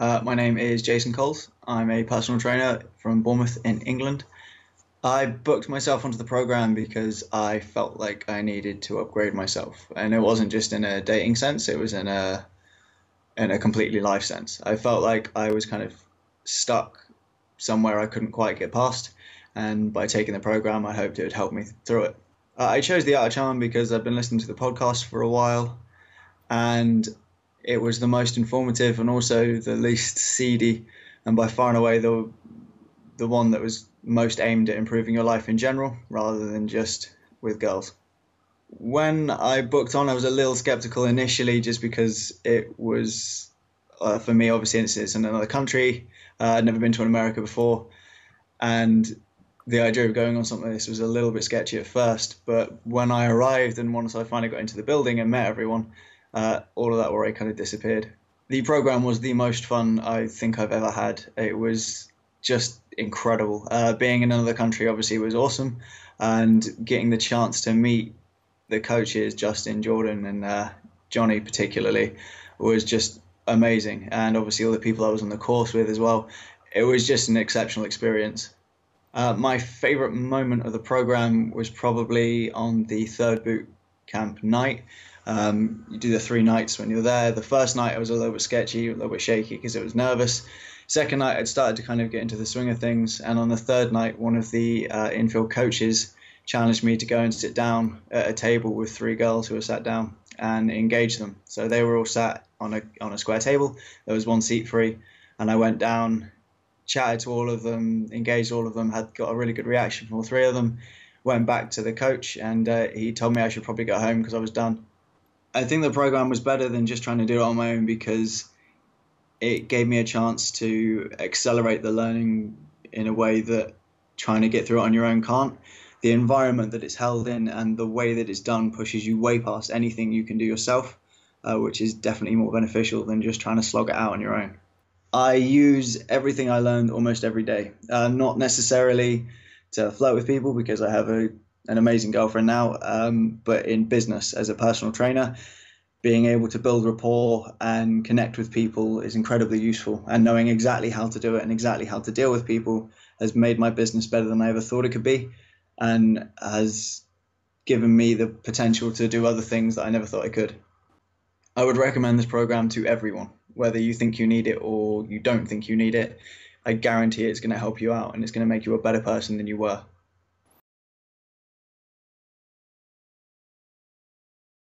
My name is Jason Coles. I'm a personal trainer from Bournemouth in England. I booked myself onto the program because I felt like I needed to upgrade myself, and it wasn't just in a dating sense, it was in a completely life sense. I felt like I was kind of stuck somewhere I couldn't quite get past, and by taking the program I hoped it would help me through it. I chose The Art of Charm because I've been listening to the podcast for a while, and it was the most informative and also the least seedy, and by far and away the one that was most aimed at improving your life in general rather than just with girls. When I booked on, I was a little skeptical initially just because it was, for me, obviously it's in another country. I'd never been to America before, and the idea of going on something like this was a little bit sketchy at first, but when I arrived and once I finally got into the building and met everyone, all of that worry kind of disappeared. The program was the most fun I think I've ever had. It was just incredible. Being in another country obviously was awesome, and getting the chance to meet the coaches, Justin, Jordan and Johnny particularly, was just amazing, and obviously all the people I was on the course with as well. It was just an exceptional experience. My favourite moment of the program was probably on the third boot camp night. You do the 3 nights when you're there. The first night I was a little bit sketchy, a little bit shaky because I was nervous. Second night, I'd started to kind of get into the swing of things, and on the third night, one of the infield coaches challenged me to go and sit down at a table with 3 girls who were sat down and engage them. So they were all sat on a square table. There was one seat free, and I went down, chatted to all of them, engaged all of them, had got a really good reaction from all 3 of them, went back to the coach, and he told me I should probably go home because I was done. I think the program was better than just trying to do it on my own because it gave me a chance to accelerate the learning in a way that trying to get through it on your own can't. The environment that it's held in and the way that it's done pushes you way past anything you can do yourself, which is definitely more beneficial than just trying to slog it out on your own. I use everything I learned almost every day, not necessarily to flirt with people because I have an amazing girlfriend now, but in business as a personal trainer. Being able to build rapport and connect with people is incredibly useful, and knowing exactly how to do it and exactly how to deal with people has made my business better than I ever thought it could be, and has given me the potential to do other things that I never thought I could. I would recommend this program to everyone, whether you think you need it or you don't think you need it. I guarantee it's going to help you out, and it's going to make you a better person than you were.